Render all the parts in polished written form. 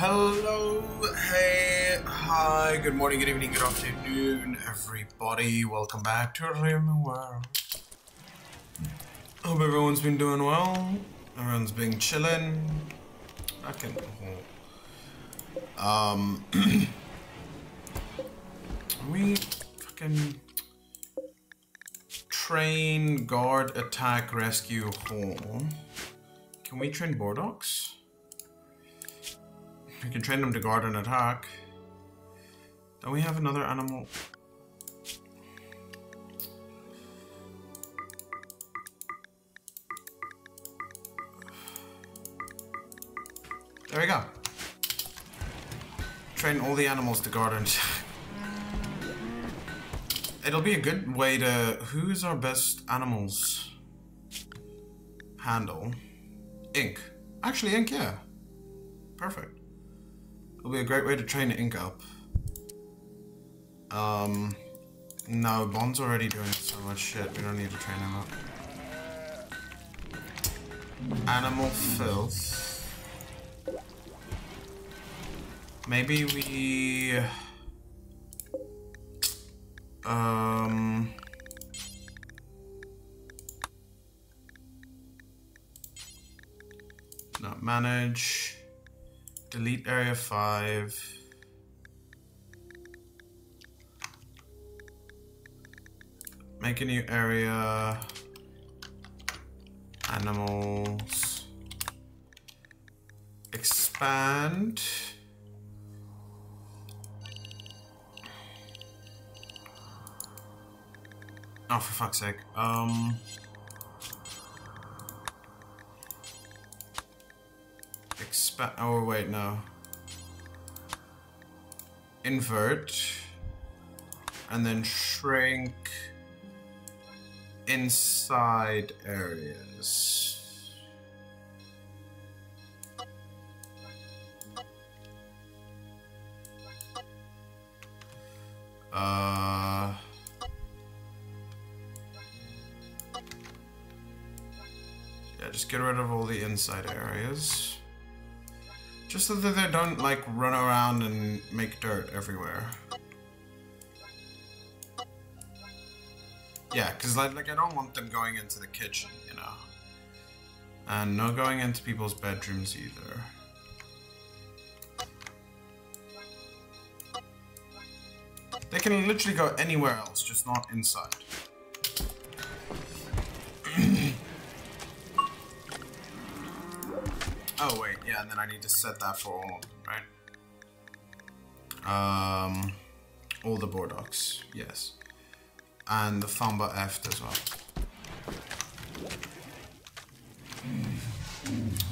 Hello, hey, hi, good morning, good evening, good afternoon, everybody. Welcome back to Rim World. Hope everyone's been doing well. Everyone's been chilling. I can. We fucking train, guard, attack, rescue, home. Can we train Bordox? We can train them to guard and attack. Then we have another animal. There we go. Train all the animals to guard and attack. It'll be a good way to... Who's our best animals? Handle. Ink. Actually, Ink, yeah. Perfect. It'll be a great way to train Ink up. No, Bond's already doing so much shit. We don't need to train him up. Animal filth. Maybe we... Not manage... Delete area 5. Make a new area. Animals. Expand. Oh, for fuck's sake. Oh wait, no. Invert, and then shrink inside areas. Yeah, just get rid of all the inside areas. Just so that they don't, like, run around and make dirt everywhere. Yeah, because, like, I don't want them going into the kitchen, you know. And no going into people's bedrooms either. They can literally go anywhere else, just not inside. Oh wait, yeah, and then I need to set that for all, right? All the Bordox, yes. And the Thumba Eft as well.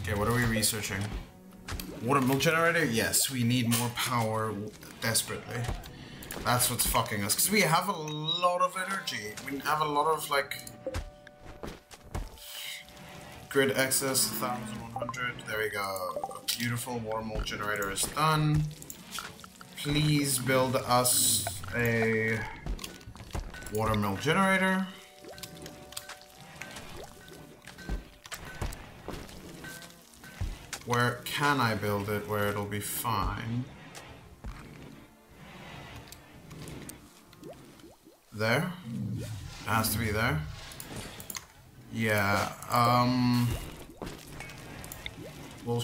Okay, what are we researching? Water milk generator? Yes, we need more power desperately. That's what's fucking us, because we have a lot of energy. We have a lot of, like... Grid access, 1,100. There we go. Beautiful warm mold generator is done. Please build us a water mill generator. Where can I build it where it'll be fine? There? It has to be there. Yeah, well,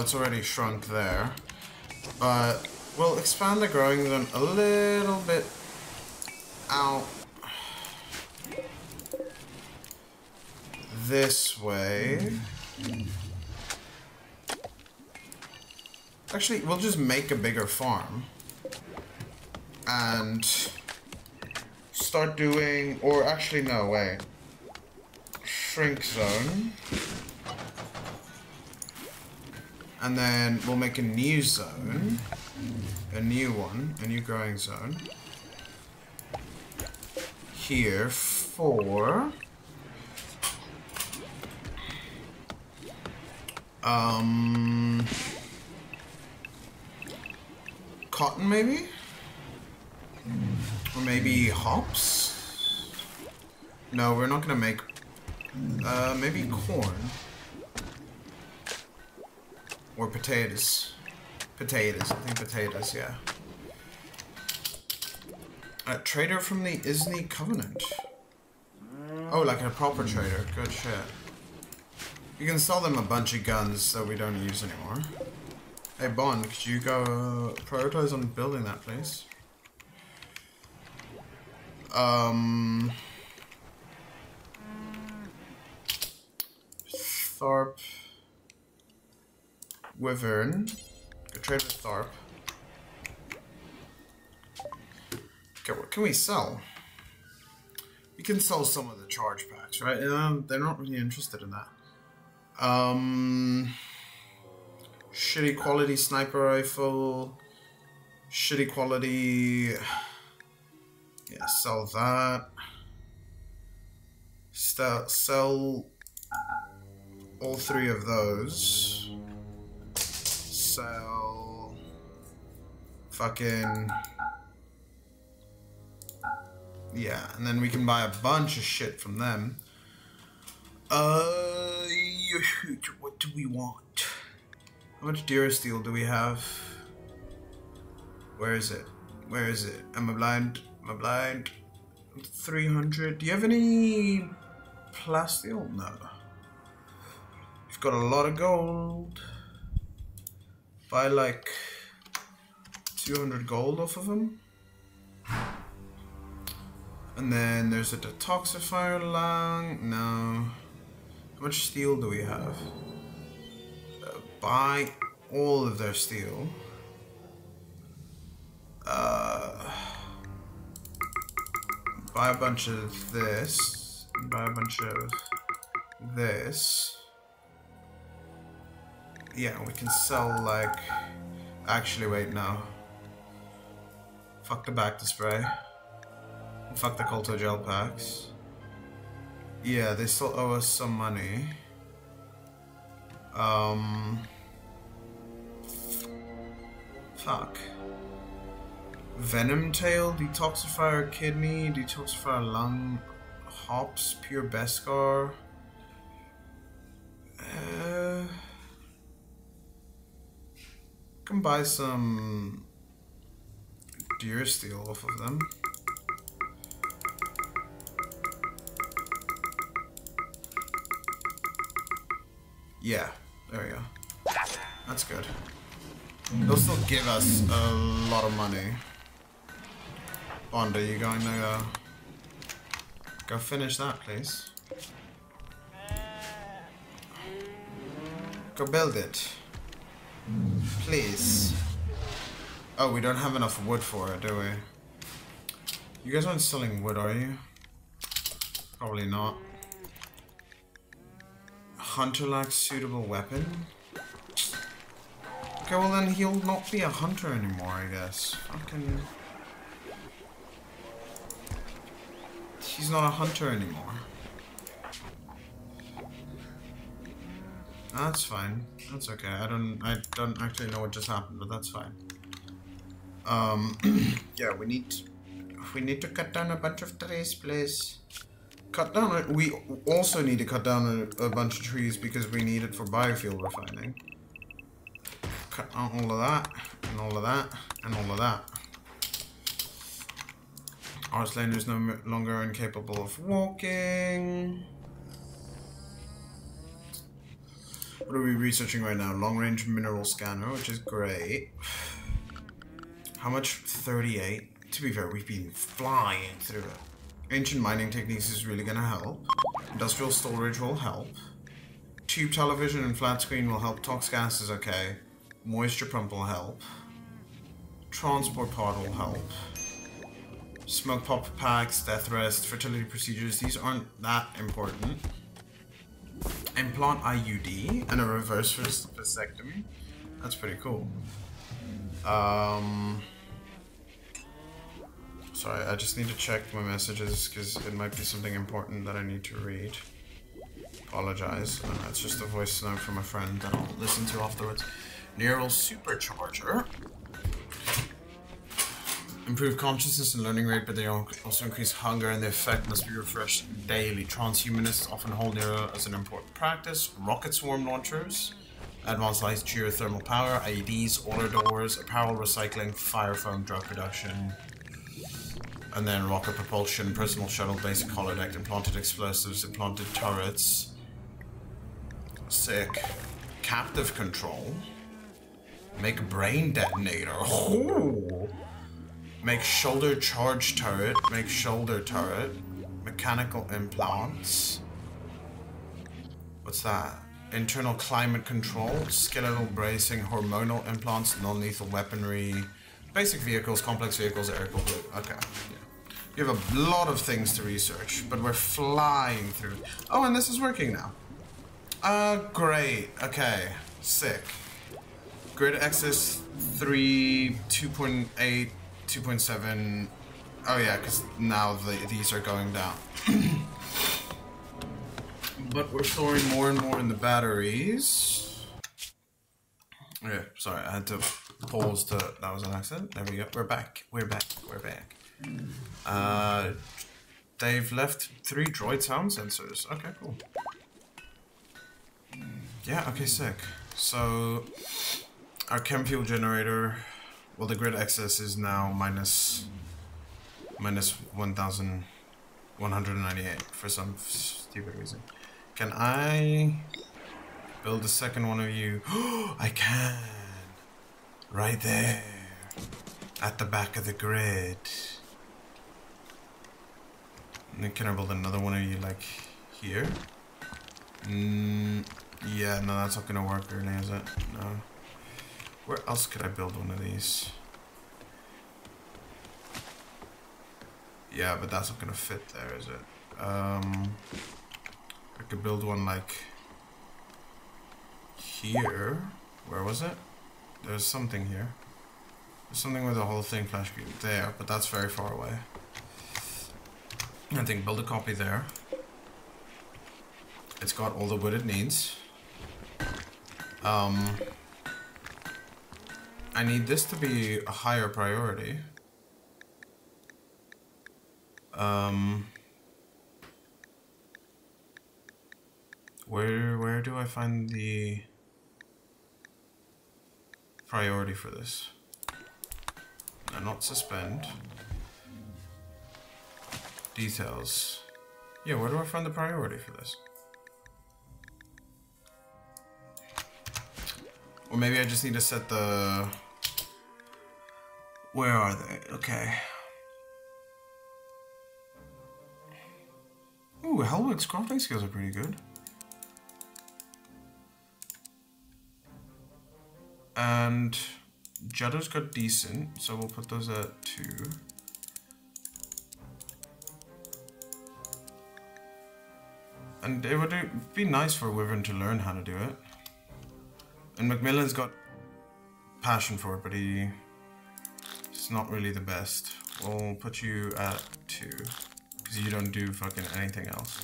it's already shrunk there, but we'll expand the growing zone a little bit out this way. Actually, we'll just make a bigger farm and start doing, or actually, no, wait. Shrink zone, and then we'll make a new zone, a new one, a new growing zone here for cotton, maybe, or maybe hops. No, we're not gonna make. Maybe corn or potatoes. Potatoes. I think potatoes, yeah. A trader from the Isni Covenant. Oh, like a proper trader. Good shit. You can sell them a bunch of guns that we don't use anymore. Hey, Bond, could you go prioritize on building that, please? Tharp Wyvern. Go trade with Tharp. Okay, what can we sell? We can sell some of the charge packs, right? They're not really interested in that. Shitty quality sniper rifle. Shitty quality... Yeah, sell that. Sell all three of those. Sell... Fucking... Yeah, and then we can buy a bunch of shit from them. What do we want? How much Durasteel do we have? Where is it? Where is it? Am I blind? Am I blind? 300. Do you have any plasteel? No. You've got a lot of gold. Buy like 200 gold off of them. And then there's a detoxifier lung. No. How much steel do we have? Buy all of their steel. Buy a bunch of this. Buy a bunch of this. Yeah, we can sell like... Actually, wait, no. Fuck the back to spray. Fuck the Colto gel packs. Yeah, they still owe us some money. Fuck. Venom tail, detoxifier kidney, detoxifier lung, hops, pure Beskar. Can buy some Durasteel off of them. Yeah, there we go. That's good. They'll still give us a lot of money. Bond, are you going to go finish that, please? Go build it. Please. Oh, we don't have enough wood for it, do we? You guys aren't selling wood, are you? Probably not. Hunter lacks suitable weapon? Okay, well then he'll not be a hunter anymore, I guess. Fucking... He's not a hunter anymore. That's fine. That's okay. I don't actually know what just happened, but that's fine. Yeah, we need to cut down a bunch of trees, please. Cut down it. We also need to cut down a bunch of trees because we need it for biofuel refining. Cut down all of that, and all of that, and all of that. Arslan is no longer incapable of walking. What are we researching right now? Long-range mineral scanner, which is great. How much? 38. To be fair, we've been flying through it. Ancient mining techniques is really going to help. Industrial storage will help. Tube television and flat screen will help. Tox gas is okay. Moisture pump will help. Transport pod will help. Smoke pop packs, death rest, fertility procedures. These aren't that important. Implant IUD and a reverse vasectomy. That's pretty cool. Sorry, I just need to check my messages because it might be something important that I need to read. Apologize. No, it's just a voice note from a friend that I'll listen to afterwards. Neural supercharger. Improve consciousness and learning rate, but they also increase hunger and the effect must be refreshed daily. Transhumanists often hold neuro as an important practice. Rocket swarm launchers. advanced lights, geothermal power, IEDs, auto doors, apparel recycling, fire foam, drug production, and then rocket propulsion, personal shuttle, basic holodeck, implanted explosives, implanted turrets. Sick. Captive control. Make brain detonator. Oh. Make shoulder charge turret. Make shoulder turret. Mechanical implants. What's that? Internal climate control. Skeletal bracing. Hormonal implants. Non-lethal weaponry. Basic vehicles. Complex vehicles. Air-cooled. Okay. Yeah. We have a lot of things to research, but we're flying through. Oh, and this is working now. Great. Okay. Sick. Grid access 3, 2.8, 2.7. Oh yeah, because now these are going down. But we're storing more and more in the batteries. Okay, sorry, I had to pause to... That was an accident. There we go. We're back. We're back. We're back. They've left 3 droid sound sensors. Okay, cool. Yeah, okay, sick. So... our chem fuel generator, well, the grid access is now minus 1,198 for some stupid reason. Can I build a second one of you? I can! Right there! At the back of the grid. And can I build another one of you, like, here? Yeah, no, that's not gonna work really, is it? No. Where else could I build one of these? Yeah, but that's not gonna fit there, is it? I could build one like here. Where was it? There's something here. There's something with the whole thing flash green there, but that's very far away. I think build a copy there. It's got all the wood it needs. I need this to be a higher priority. Where do I find the priority for this? No, not suspend. Details. Yeah, where do I find the priority for this? Or maybe I just need to set the... Where are they? Okay. Ooh, Helwig's crafting skills are pretty good. And Jaddo's got decent, so we'll put those at 2. And it would be nice for Wyvern to learn how to do it. And Macmillan's got passion for it, but he... It's not really the best. We'll put you at 2. Because you don't do fucking anything else.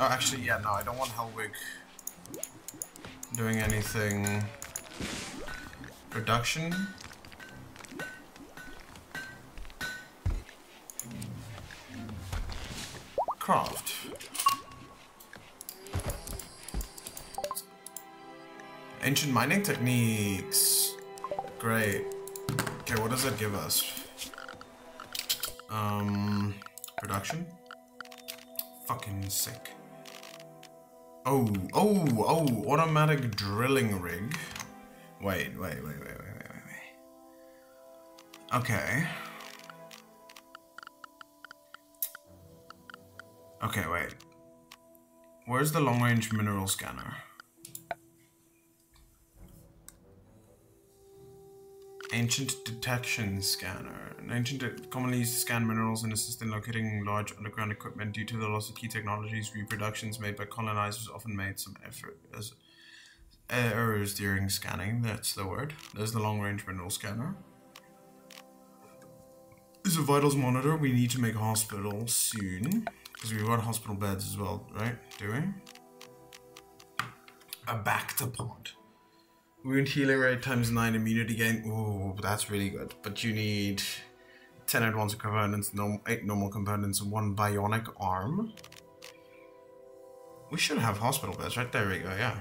Oh, actually, yeah, no, I don't want Helwig doing anything. Production? Craft. Ancient mining techniques. Great. Okay, what does that give us? Production? Fucking sick. Oh, automatic drilling rig. Wait. Okay. Okay, wait. Where's the long-range mineral scanner? Ancient detection scanner. An ancient commonly used to scan minerals and assist in locating large underground equipment. Due to the loss of key technologies, reproductions made by colonizers often made some errors during scanning. That's the word. There's the long-range mineral scanner. There's a vitals monitor. We need to make a hospital soon. Because we want hospital beds as well, right? Do we? A Bactapod. Wound healing rate ×9 immunity gain. Ooh, that's really good. But you need 10 advanced components, 8 normal components, 1 bionic arm. We should have hospital beds, right? There we go, yeah.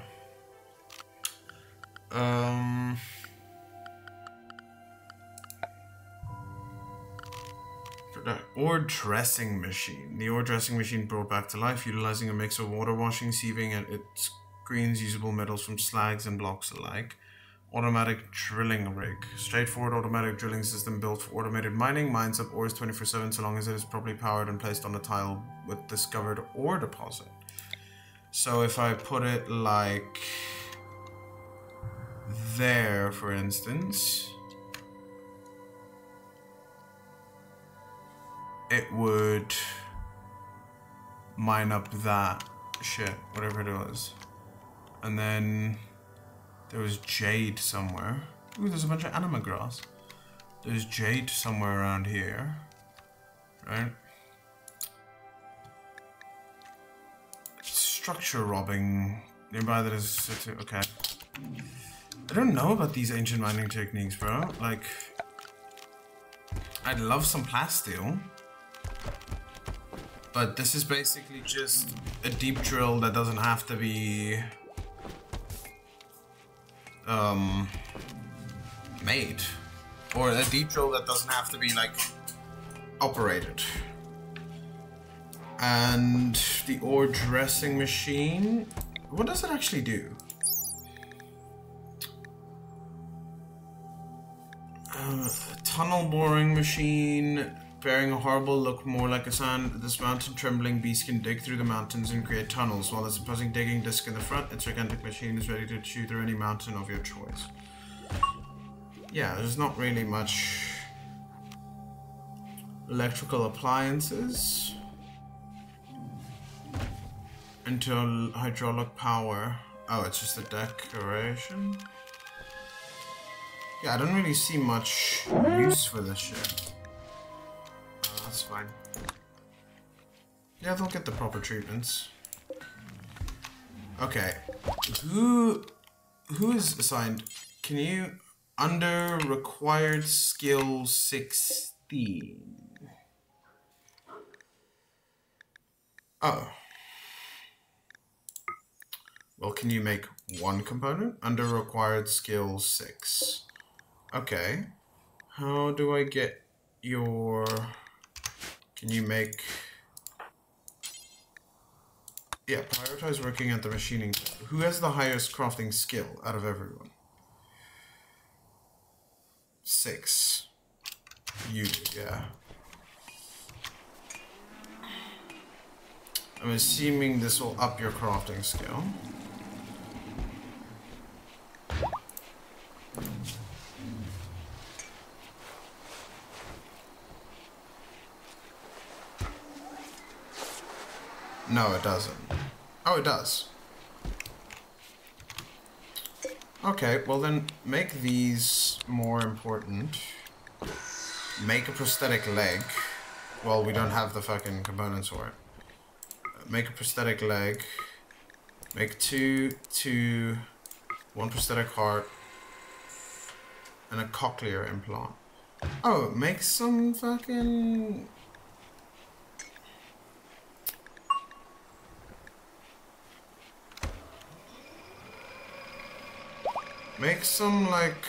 Ore dressing machine. The ore dressing machine brought back to life, utilizing a mix of water washing, sieving, and it screens usable metals from slags and blocks alike. Automatic drilling rig. Straightforward automatic drilling system built for automated mining. Mines up ores 24/7 so long as it is properly powered and placed on a tile with discovered ore deposit. So if I put it like there, for instance, it would mine up that shit, whatever it was. And then there was jade somewhere. Ooh, there's a bunch of anima grass. There's jade somewhere around here, right? Structure robbing nearby that is... okay. I don't know about these ancient mining techniques, bro. Like, I'd love some plasteel. But this is basically just a deep drill that doesn't have to be made, or a deep drill that doesn't have to be like operated. And the ore dressing machine, what does it actually do? A tunnel boring machine. Bearing a horrible look more like a sand, this mountain trembling beast can dig through the mountains and create tunnels. While there's a buzzing digging disc in the front, its gigantic machine is ready to chew through any mountain of your choice. Yeah, there's not really much electrical appliances until hydraulic power. Oh, it's just a decoration. Yeah, I don't really see much use for this shit. That's fine. Yeah, they'll get the proper treatments. Okay. Who is assigned? Can you... Under required skill 16. Oh. Well, can you make one component? Under required skill 6. Okay. How do I get your... Can you make... Yeah, prioritize working at the machining. Who has the highest crafting skill out of everyone? 6. You do, yeah. I'm assuming this will up your crafting skill. No, it doesn't. Oh, it does. Okay, well then make these more important. Make a prosthetic leg. Well, we don't have the fucking components for it. Make a prosthetic leg. Make one prosthetic heart. And a cochlear implant. Oh, make some fucking... Make some, like,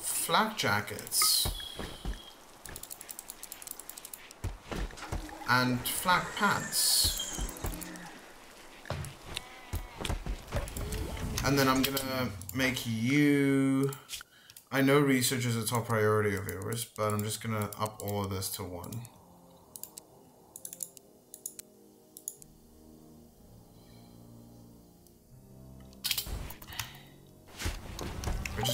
flak jackets and flak pants. And then I'm gonna make you... I know research is a top priority of yours, but I'm just gonna up all of this to 1.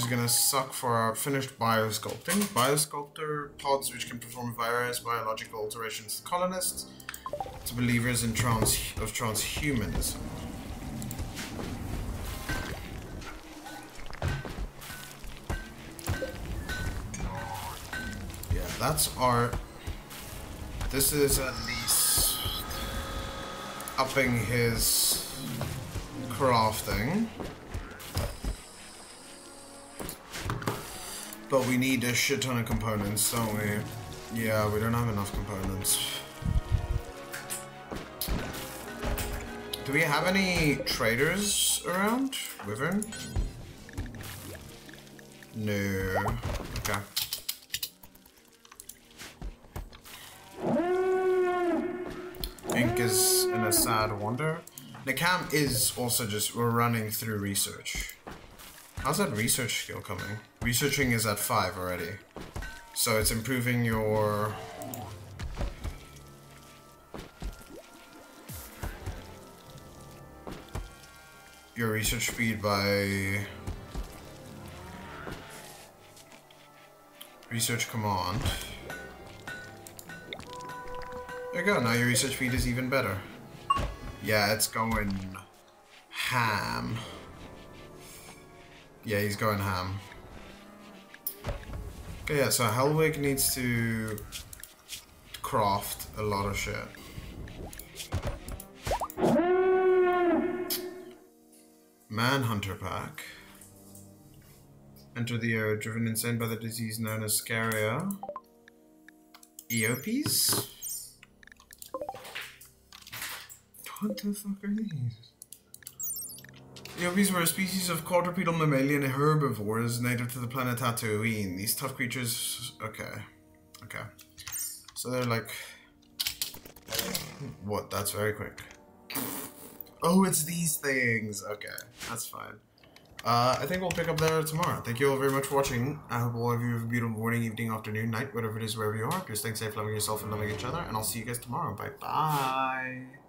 Gonna suck for our finished biosculpting. Biosculptor pods which can perform various biological alterations to colonists, to believers in transhumanism. Yeah, that's our... This is at least upping his crafting. But we need a shit ton of components, don't we? Yeah, we don't have enough components. Do we have any traders around? Wyvern? No. Okay. Ink is in a sad wander. The camp is also just, we're running through research. How's that research skill coming? Researching is at 5 already. So it's improving your... your research speed by... research command. There you go, now your research speed is even better. Yeah, it's going ham. Yeah, he's going ham. Okay, yeah, so Helwig needs to craft a lot of shit. Manhunter pack. Enter the area driven insane by the disease known as Scaria. EOPs? What the fuck are these? EOPs were a species of quadrupedal mammalian herbivores native to the planet Tatooine. These tough creatures... okay. Okay. So they're like... what? That's very quick. Oh, it's these things! Okay, that's fine. I think we'll pick up there tomorrow. Thank you all very much for watching. I hope all of you have a beautiful morning, evening, afternoon, night, whatever it is, wherever you are. Just stay safe, loving yourself and loving each other, and I'll see you guys tomorrow. Bye-bye!